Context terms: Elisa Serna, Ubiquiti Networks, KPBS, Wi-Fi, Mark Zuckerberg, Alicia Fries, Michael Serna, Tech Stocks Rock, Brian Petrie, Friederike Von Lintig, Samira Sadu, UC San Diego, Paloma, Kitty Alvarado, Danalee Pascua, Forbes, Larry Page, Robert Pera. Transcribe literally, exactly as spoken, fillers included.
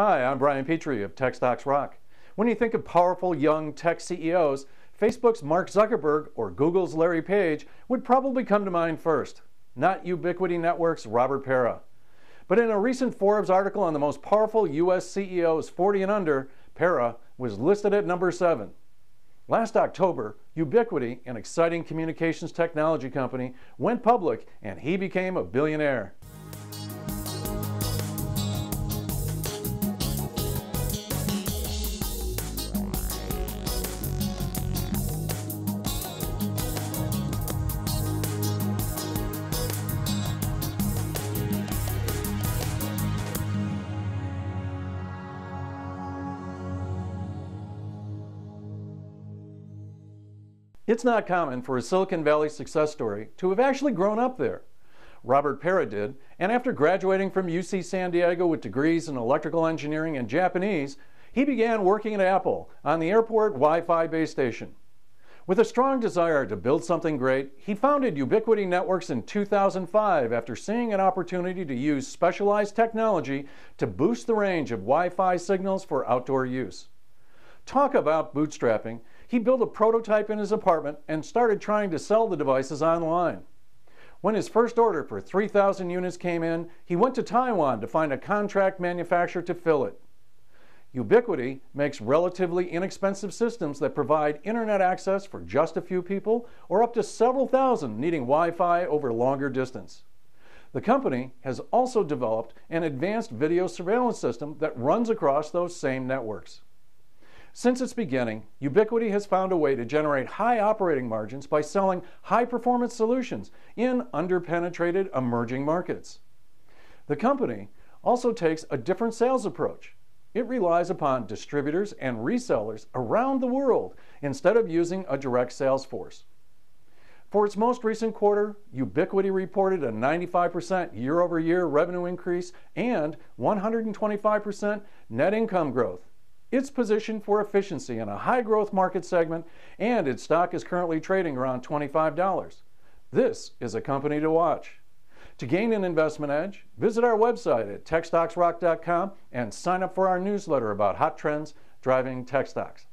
Hi, I'm Brian Petrie of Tech Stocks Rock. When you think of powerful young tech C E Os, Facebook's Mark Zuckerberg or Google's Larry Page would probably come to mind first, not Ubiquiti Networks' Robert Pera. But in a recent Forbes article on the most powerful U S C E Os forty and under, Pera was listed at number seven. Last October, Ubiquiti, an exciting communications technology company, went public and he became a billionaire. It's not common for a Silicon Valley success story to have actually grown up there. Robert Pera did, and after graduating from U C San Diego with degrees in electrical engineering and Japanese, he began working at Apple on the airport Wi-Fi base station. With a strong desire to build something great, he founded Ubiquiti Networks in two thousand five after seeing an opportunity to use specialized technology to boost the range of Wi-Fi signals for outdoor use. Talk about bootstrapping. He built a prototype in his apartment and started trying to sell the devices online. When his first order for three thousand units came in, he went to Taiwan to find a contract manufacturer to fill it. Ubiquiti makes relatively inexpensive systems that provide internet access for just a few people or up to several thousand needing Wi-Fi over longer distance. The company has also developed an advanced video surveillance system that runs across those same networks. Since its beginning, Ubiquiti has found a way to generate high operating margins by selling high-performance solutions in under-penetrated emerging markets. The company also takes a different sales approach. It relies upon distributors and resellers around the world instead of using a direct sales force. For its most recent quarter, Ubiquiti reported a ninety-five percent year-over-year revenue increase and one hundred twenty-five percent net income growth. It's positioned for efficiency in a high-growth market segment, and its stock is currently trading around twenty-five dollars. This is a company to watch. To gain an investment edge, visit our website at tech stocks rock dot com and sign up for our newsletter about hot trends driving tech stocks.